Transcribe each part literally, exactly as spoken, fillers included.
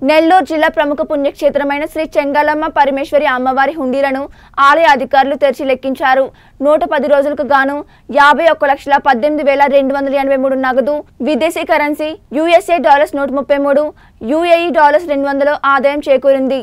Nellore Jilla Pramuka Punyakshhetramaina Sri Chengalamma Parameshwari Ammavari Hundiranu, Alaya Adhikarulu Terchi Lekkincharu, one hundred ten Rojulaku Ganu, fifty one lakhల పద్దెనిమిది వేల రెండు వందల ఎనభై మూడు Nagadu, Videshi Currency, U S A Dollars నూట ముప్పై మూడు, U A E Dollars రెండు వందల Adayam Chekurindi.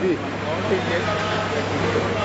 What's the